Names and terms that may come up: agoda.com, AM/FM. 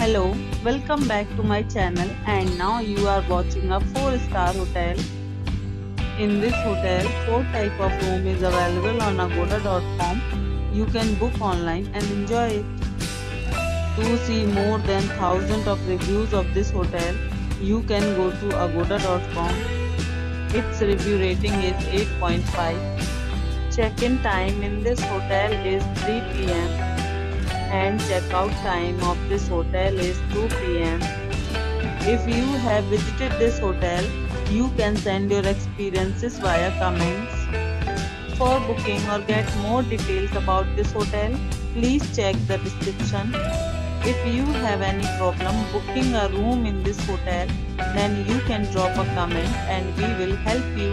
Hello, welcome back to my channel, and now you are watching a 4-star hotel. In this hotel, 4 type of room is available on agoda.com. You can book online and enjoy it. To see more than 1000 of reviews of this hotel, you can go to agoda.com. Its review rating is 8.5. Check-in time in this hotel is 3 p.m. and check-out time of this hotel is 2 p.m. If you have visited this hotel, you can send your experiences via comments. For booking or get more details about this hotel, please check the description. If you have any problem booking a room in this hotel, then you can drop a comment and we will help you.